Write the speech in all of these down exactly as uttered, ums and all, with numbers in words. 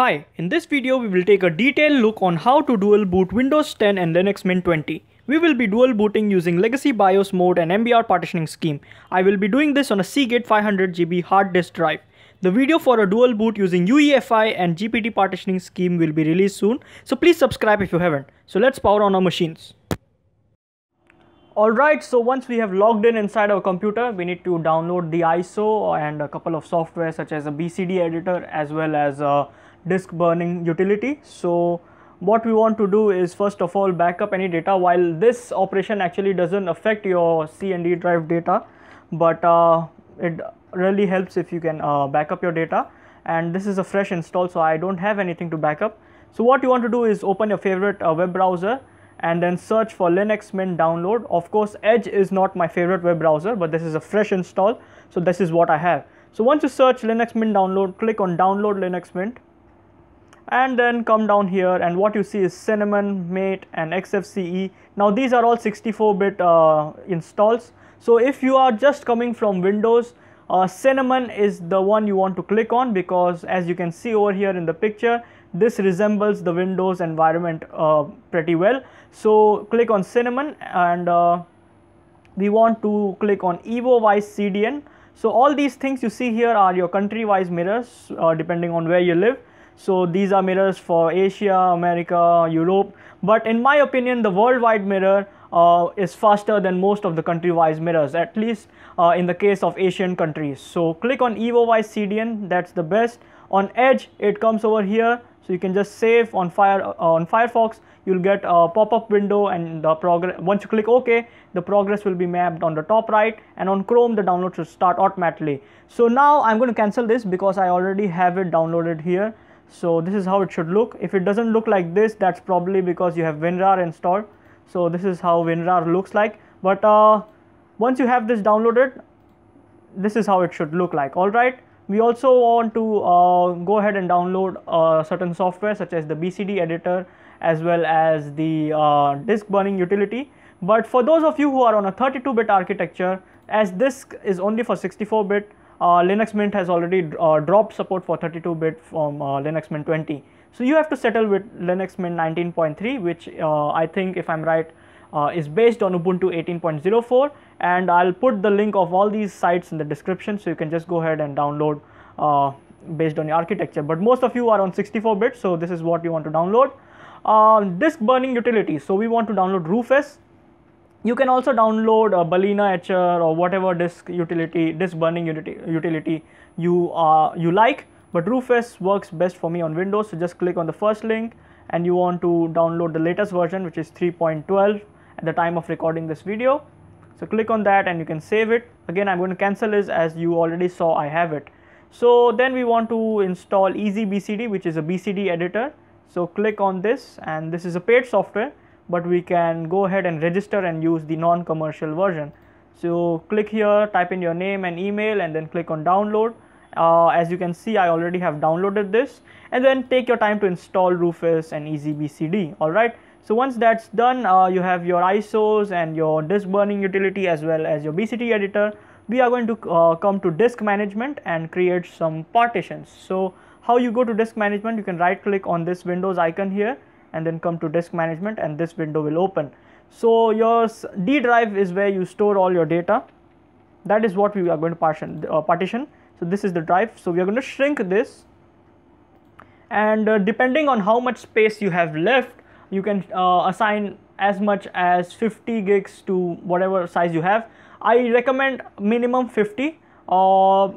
Hi, in this video we will take a detailed look on how to dual boot Windows ten and Linux Mint twenty. We will be dual booting using Legacy BIOS mode and M B R partitioning scheme. I will be doing this on a Seagate five hundred gigabyte hard disk drive. The video for a dual boot using U E F I and G P T partitioning scheme will be released soon, so please subscribe if you haven't. So let's power on our machines. Alright, so once we have logged in inside our computer, we need to download the I S O and a couple of software such as a B C D editor as well as a disk burning utility. So what we want to do is first of all back up any data. While this operation actually doesn't affect your C and D drive data, but uh, it really helps if you can uh, back up your data, and this is a fresh install, so I don't have anything to back up. So what you want to do is open your favorite uh, web browser and then search for Linux Mint download. Of course, Edge is not my favorite web browser, but this is a fresh install, so this is what I have. So once you search Linux Mint download, click on download Linux Mint, and then come down here, and what you see is Cinnamon, Mate and X F C E. Now these are all sixty-four bit uh, installs. So if you are just coming from Windows, uh, Cinnamon is the one you want to click on, because as you can see over here in the picture, this resembles the Windows environment uh, pretty well. So click on Cinnamon, and uh, we want to click on EvoWise C D N. So all these things you see here are your country-wise mirrors uh, depending on where you live. So these are mirrors for Asia, America, Europe, but in my opinion the worldwide mirror uh, is faster than most of the country-wise mirrors, at least uh, in the case of Asian countries. So click on EvoWise C D N, that's the best. On Edge it comes over here, so you can just save. On fire uh, on Firefox you'll get a pop-up window, and the progress, once you click OK, the progress will be mapped on the top right, and on Chrome the download should start automatically. So now I'm going to cancel this because I already have it downloaded here. So this is how it should look. If it doesn't look like this, that's probably because you have WinRAR installed. So this is how WinRAR looks like, but uh, once you have this downloaded, this is how it should look like. Alright, we also want to uh, go ahead and download uh, certain software such as the B C D editor as well as the uh, disk burning utility. But for those of you who are on a thirty-two bit architecture, as this is only for sixty-four bit, Uh, Linux Mint has already uh, dropped support for thirty-two bit from uh, Linux Mint twenty. So you have to settle with Linux Mint nineteen point three, which uh, I think, if I'm right, uh, is based on Ubuntu eighteen point oh four, and I'll put the link of all these sites in the description, so you can just go ahead and download uh, based on your architecture. But most of you are on sixty-four bit, so this is what you want to download. Uh, disk burning utility, so we want to download Rufus. You can also download a Balena Etcher or whatever disk utility, disk burning utility you uh, you like, but Rufus works best for me on Windows. So just click on the first link, and you want to download the latest version, which is three point twelve at the time of recording this video. So click on that, and you can save it. Again, I'm going to cancel this as you already saw I have it. So then we want to install EasyBCD, which is a B C D editor. So click on this, and this is a paid software, but we can go ahead and register and use the non-commercial version. So click here, type in your name and email, and then click on download. Uh, as you can see, I already have downloaded this, and then take your time to install Rufus and EasyBCD. Alright, so once that's done, uh, you have your I S Os and your disk burning utility as well as your B C D editor. We are going to uh, come to disk management and create some partitions. So how you go to disk management, you can right click on this Windows icon here, and then come to disk management, and this window will open. So your D drive is where you store all your data. That is what we are going to partition. Uh, partition. So this is the drive. So we are going to shrink this, and uh, depending on how much space you have left, you can uh, assign as much as fifty gigs to whatever size you have. I recommend minimum fifty, uh,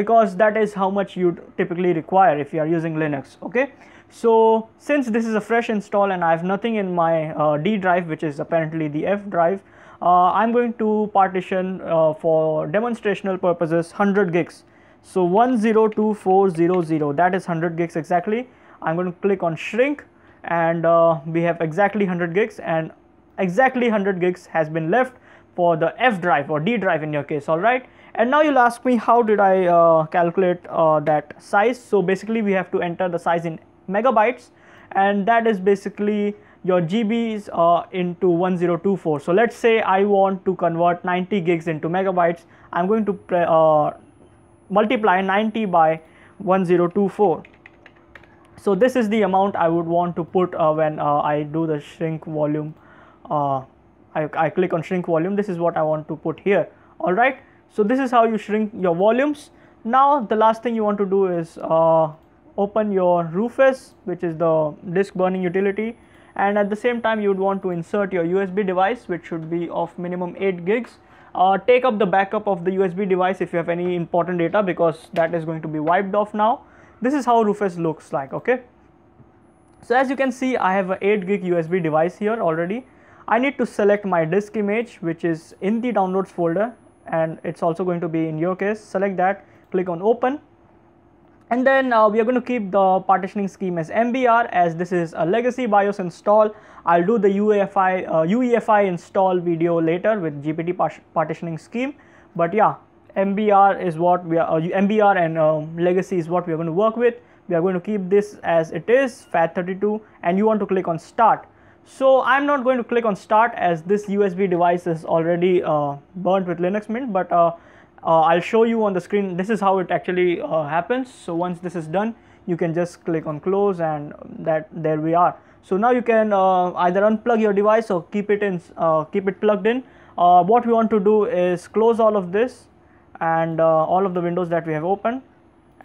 because that is how much you typically require if you are using Linux. Okay. So since this is a fresh install and I have nothing in my uh, D drive, which is apparently the F drive, uh, I'm going to partition uh, for demonstrational purposes one hundred gigs. So one zero two four zero zero, that is one hundred gigs exactly. I'm going to click on shrink, and uh, we have exactly one hundred gigs, and exactly one hundred gigs has been left for the F drive or D drive in your case. Alright, and now you'll ask me how did I uh, calculate uh, that size. So basically we have to enter the size in megabytes, and that is basically your G Bs uh, into one zero two four. So let's say I want to convert ninety gigs into megabytes. I'm going to uh, multiply ninety by one zero two four, So this is the amount I would want to put uh, when uh, I do the shrink volume. Uh, I, I click on shrink volume. This is what I want to put here. All right. So this is how you shrink your volumes. Now the last thing you want to do is uh, open your Rufus, which is the disk burning utility, and at the same time you would want to insert your U S B device, which should be of minimum eight gigs. Uh, take up the backup of the U S B device if you have any important data, because that is going to be wiped off now. This is how Rufus looks like, okay? So as you can see, I have an eight gig U S B device here already. I need to select my disk image, which is in the downloads folder, and it's also going to be in your case. Select that, click on open, and then uh, we are going to keep the partitioning scheme as M B R, as this is a legacy BIOS install. I'll do the U E F I, uh, U E F I install video later with G P T par partitioning scheme, but yeah, M B R is what we are, uh, M B R and uh, legacy is what we are going to work with. We are going to keep this as it is, FAT thirty-two, and you want to click on start. So I'm not going to click on start, as this U S B device is already uh, burnt with Linux Mint, but uh, uh, I'll show you on the screen. This is how it actually uh, happens. So once this is done, you can just click on close, and that there we are. So now you can uh, either unplug your device or keep it in, uh, keep it plugged in. Uh, what we want to do is close all of this and uh, all of the windows that we have opened,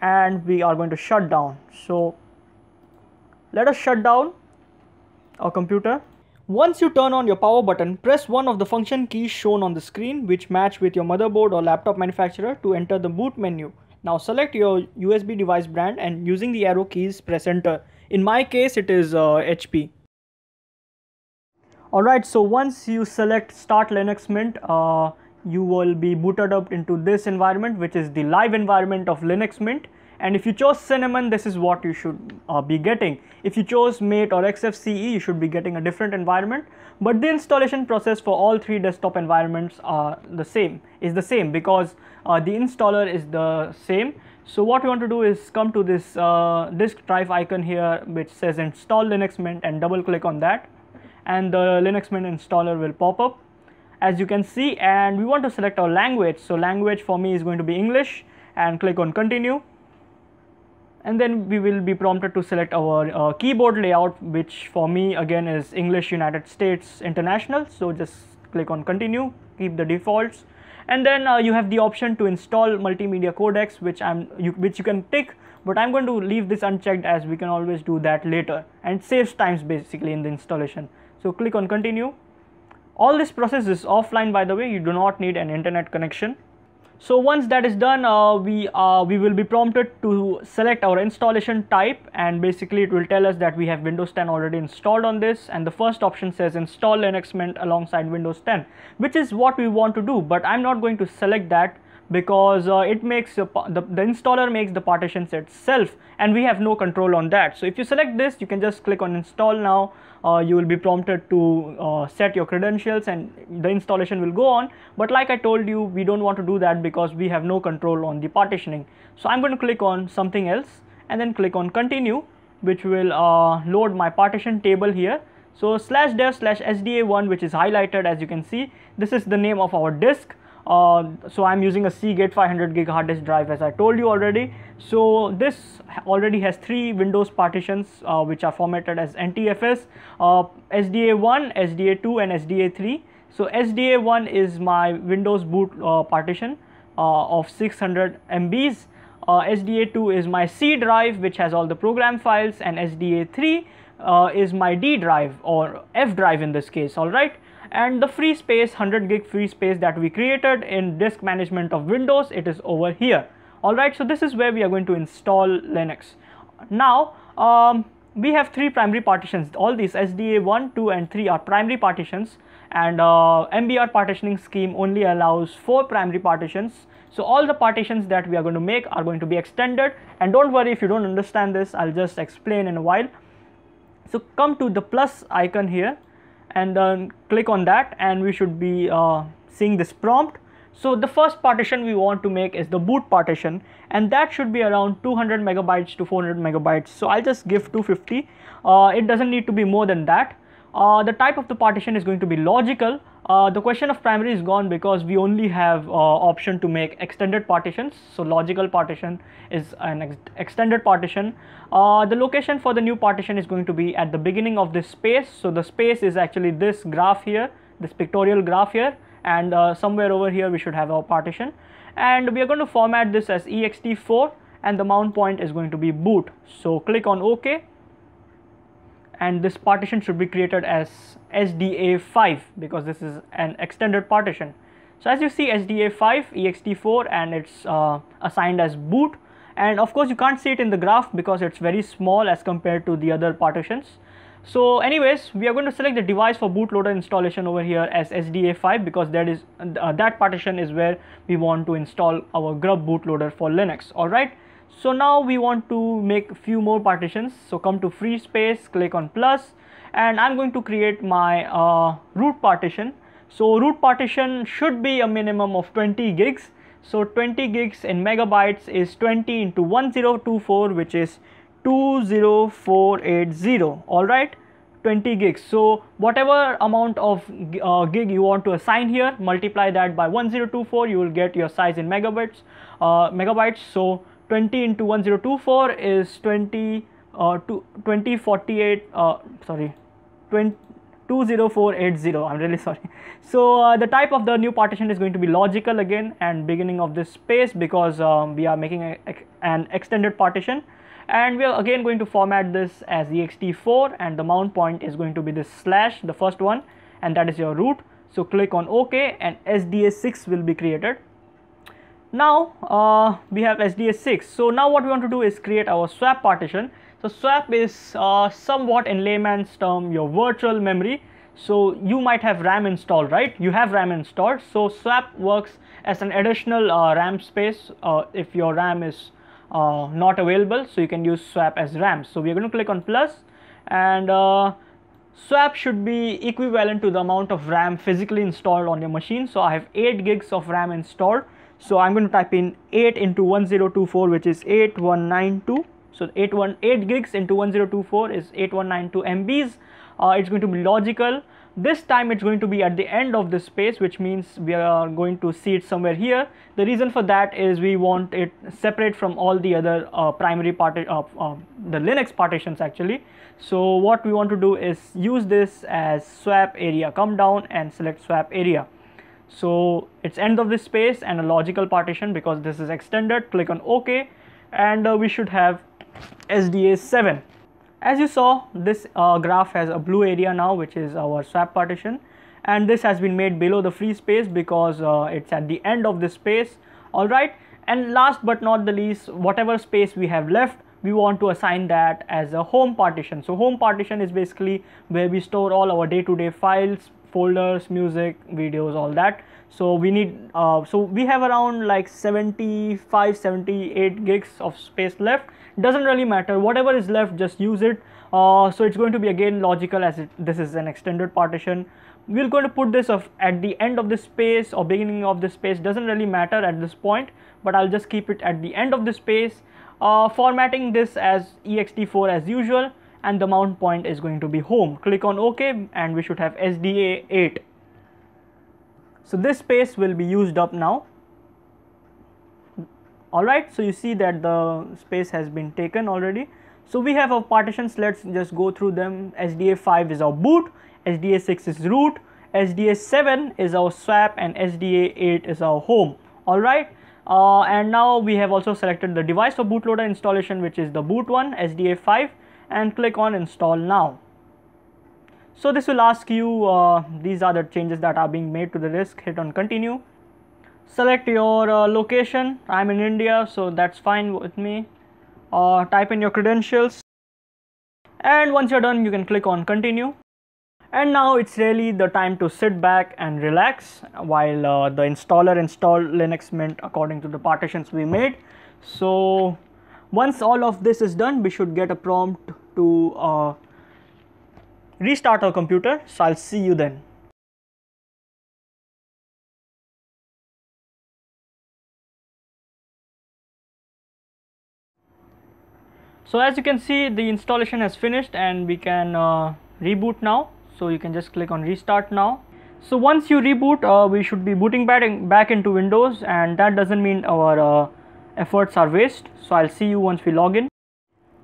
and we are going to shut down. So let us shut down our computer. Once you turn on your power button, press one of the function keys shown on the screen, which match with your motherboard or laptop manufacturer, to enter the boot menu. Now select your U S B device brand, and using the arrow keys press enter. In my case it is uh, H P. Alright, so once you select start Linux Mint, uh, you will be booted up into this environment, which is the live environment of Linux Mint. And if you chose Cinnamon, this is what you should uh, be getting. If you chose Mate or X F C E, you should be getting a different environment. But the installation process for all three desktop environments are the same, is the same, because uh, the installer is the same. So what you want to do is come to this uh, disk drive icon here, which says install Linux Mint, and double click on that, and the Linux Mint installer will pop up, as you can see. And we want to select our language. So language for me is going to be English, and click on continue. And then we will be prompted to select our uh, keyboard layout, which for me again is English, United States, International. So just click on continue, keep the defaults. And then uh, you have the option to install multimedia codecs, which I'm you, which you can tick, but I'm going to leave this unchecked, as we can always do that later, and it saves times basically in the installation. So click on continue. All this process is offline, by the way. You do not need an internet connection. So once that is done, uh, we, uh, we will be prompted to select our installation type, and basically it will tell us that we have Windows ten already installed on this, and the first option says install Linux Mint alongside Windows ten, which is what we want to do, but I'm not going to select that, because uh, it makes a, the, the installer makes the partitions itself, and we have no control on that. So if you select this, you can just click on install now. Uh, you will be prompted to uh, set your credentials, and the installation will go on. But like I told you, we don't want to do that, because we have no control on the partitioning. So I'm going to click on something else, and then click on continue, which will uh, load my partition table here. So slash dev slash S D A one, which is highlighted, as you can see. This is the name of our disk. Uh, so I'm using a Seagate five hundred gig hard disk drive, as I told you already. So this already has three Windows partitions, uh, which are formatted as N T F S, uh, S D A one, S D A two, and S D A three. So S D A one is my Windows boot uh, partition uh, of six hundred M Bs. Uh, S D A two is my C drive, which has all the program files, and S D A three uh, is my D drive, or F drive in this case. All right. And the free space, one hundred gig free space that we created in disk management of Windows, it is over here. Alright, so this is where we are going to install Linux. Now, um, we have three primary partitions. All these S D A one, two and three are primary partitions, and uh, M B R partitioning scheme only allows four primary partitions. So all the partitions that we are going to make are going to be extended, and don't worry if you don't understand this, I'll just explain in a while. So come to the plus icon here, and then click on that, and we should be uh, seeing this prompt. So the first partition we want to make is the boot partition, and that should be around two hundred megabytes to four hundred megabytes. So I'll just give two hundred fifty. Uh, it doesn't need to be more than that. Uh, the type of the partition is going to be logical. Uh, the question of primary is gone because we only have uh, option to make extended partitions. So logical partition is an ex extended partition. Uh, the location for the new partition is going to be at the beginning of this space. So the space is actually this graph here, this pictorial graph here, and uh, somewhere over here we should have our partition. And we are going to format this as E X T four, and the mount point is going to be boot. So click on OK. And this partition should be created as S D A five because this is an extended partition. So as you see, S D A five, E X T four, and it's uh, assigned as boot. And of course you can't see it in the graph because it's very small as compared to the other partitions. So anyways, we are going to select the device for bootloader installation over here as S D A five because that is uh, that partition is where we want to install our Grub bootloader for Linux. Alright. So now we want to make few more partitions. So come to free space, click on plus, and I'm going to create my uh, root partition. So root partition should be a minimum of twenty gigs. So twenty gigs in megabytes is twenty into ten twenty-four, which is two zero four eight zero. All right, twenty gigs. So whatever amount of uh, gig you want to assign here, multiply that by ten twenty-four, you will get your size in megabytes. Uh, megabytes. So twenty into ten twenty-four is twenty, uh, to twenty forty-eight, uh, sorry, twenty, two zero four eight zero. I'm really sorry. So uh, the type of the new partition is going to be logical again, and beginning of this space because um, we are making a, a, an extended partition. And we are again going to format this as E X T four, and the mount point is going to be this slash, the first one, and that is your root. So click on OK, and S D A six will be created. Now uh, we have S D A six. So now what we want to do is create our swap partition. So swap is uh, somewhat in layman's term your virtual memory. So you might have RAM installed, right? You have RAM installed. So swap works as an additional uh, RAM space uh, if your RAM is uh, not available. So you can use swap as RAM. So we are going to click on plus, and uh, swap should be equivalent to the amount of RAM physically installed on your machine. So I have eight gigs of RAM installed. So I'm going to type in eight into ten twenty-four, which is eight one nine two. So eight, one, eight gigs into ten twenty-four is eight one nine two M Bs. Uh, it's going to be logical. This time it's going to be at the end of this space, which means we are going to see it somewhere here. The reason for that is we want it separate from all the other uh, primary part of uh, uh, the Linux partitions actually. So what we want to do is use this as swap area. Come down and select swap area. So it's end of this space and a logical partition because this is extended. Click on OK, and uh, we should have S D A seven. As you saw, this uh, graph has a blue area now, which is our swap partition, and this has been made below the free space because uh, it's at the end of this space. All right, and last but not the least, whatever space we have left, we want to assign that as a home partition. So home partition is basically where we store all our day-to-day files, folders, music, videos, all that. So we need uh, so we have around like seventy-five, seventy-eight gigs of space left. Doesn't really matter, whatever is left, just use it. Uh, so it's going to be again logical as it, this is an extended partition. We're going to put this of at the end of this space or beginning of this space, doesn't really matter at this point, but I'll just keep it at the end of the space, uh, formatting this as E X T four as usual. And the mount point is going to be home. Click on OK, and we should have S D A eight. So this space will be used up now. Alright, so you see that the space has been taken already. So we have our partitions, let's just go through them. S D A five is our boot, S D A six is root, S D A seven is our swap, and S D A eight is our home. Alright. Uh, and now we have also selected the device for bootloader installation, which is the boot one, S D A five. And click on install now. So this will ask you uh, these are the changes that are being made to the disk. Hit on continue. Select your uh, location. I'm in India, so that's fine with me. Uh, type in your credentials, and once you're done you can click on continue. And now it's really the time to sit back and relax while uh, the installer installs Linux Mint according to the partitions we made. So once all of this is done, we should get a prompt to uh, restart our computer. So I'll see you then. So as you can see, the installation has finished and we can uh, reboot now. So you can just click on restart now. So once you reboot, uh, we should be booting back into Windows, and that doesn't mean our uh, efforts are waste. So I'll see you once we log in.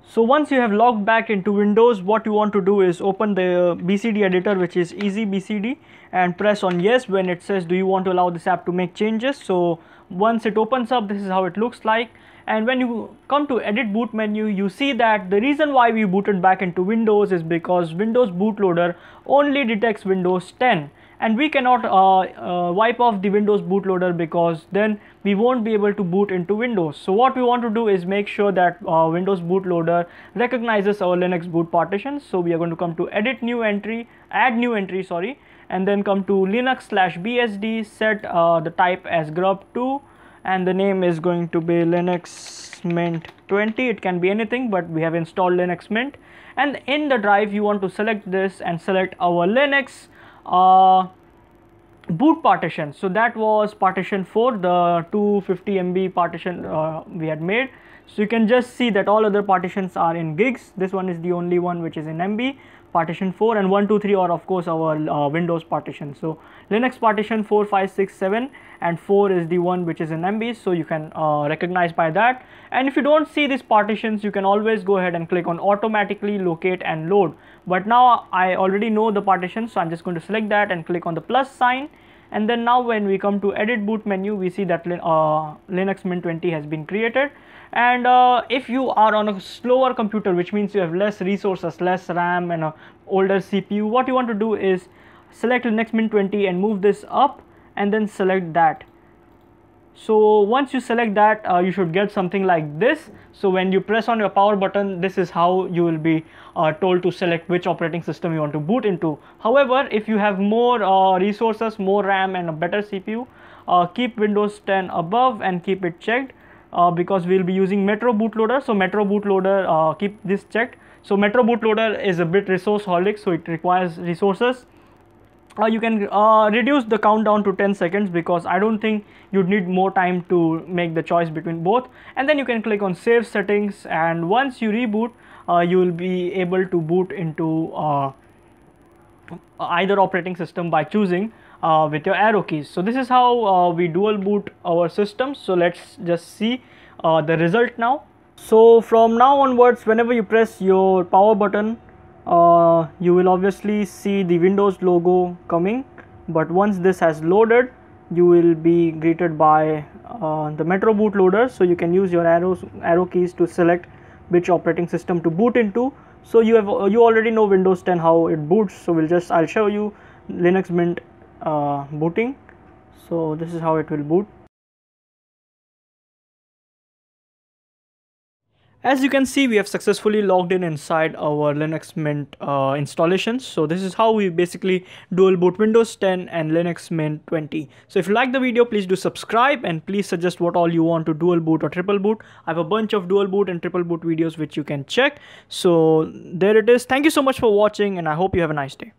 So once you have logged back into Windows, what you want to do is open the B C D editor, which is EasyBCD, and press on yes when it says do you want to allow this app to make changes. So once it opens up, this is how it looks like. And when you come to edit boot menu, you see that the reason why we booted back into Windows is because Windows bootloader only detects Windows ten, and we cannot uh, uh, wipe off the Windows bootloader because then we won't be able to boot into Windows. So what we want to do is make sure that uh, Windows bootloader recognizes our Linux boot partition. So we are going to come to edit new entry, add new entry, sorry, and then come to Linux slash B S D, set uh, the type as Grub two. And the name is going to be Linux Mint twenty. It can be anything, but we have installed Linux Mint. And in the drive, you want to select this and select our Linux uh, boot partition. So that was partition four, the two hundred fifty megabyte partition uh, we had made. So you can just see that all other partitions are in gigs. This one is the only one which is in M B. Partition four and one, two, three are of course our uh, Windows partition. So Linux partition four, five, six, seven and four is the one which is in M B, so you can uh, recognize by that. And if you don't see these partitions, you can always go ahead and click on automatically locate and load. But now I already know the partition, so I'm just going to select that and click on the plus sign. And then now when we come to edit boot menu, we see that uh, Linux Mint twenty has been created. And uh, if you are on a slower computer, which means you have less resources, less RAM and an older C P U, what you want to do is select Linux Mint twenty and move this up and then select that. So once you select that, uh, you should get something like this. So when you press on your power button, this is how you will be uh, told to select which operating system you want to boot into. However, if you have more uh, resources, more RAM and a better C P U, uh, keep Windows ten above and keep it checked. Uh, because we will be using Metro bootloader, so Metro bootloader, uh, keep this checked. So Metro bootloader is a bit resource holic, so it requires resources. Uh, you can uh, reduce the countdown to ten seconds because I don't think you'd need more time to make the choice between both. And then you can click on save settings, and once you reboot, uh, you will be able to boot into uh, either operating system by choosing Uh, with your arrow keys. So this is how uh, we dual boot our systems. So let's just see uh, the result now. So from now onwards, whenever you press your power button, uh, you will obviously see the Windows logo coming, but once this has loaded, you will be greeted by uh, the Metro bootloader. So you can use your arrows arrow keys to select which operating system to boot into. So you have you already know Windows ten how it boots, so we'll just I'll show you Linux Mint Uh, booting. So this is how it will boot. As you can see, we have successfully logged in inside our Linux Mint uh, installations. So this is how we basically dual boot Windows ten and Linux Mint twenty. So if you like the video, please do subscribe, and please suggest what all you want to dual boot or triple boot. I have a bunch of dual boot and triple boot videos which you can check. So there it is. Thank you so much for watching, and I hope you have a nice day.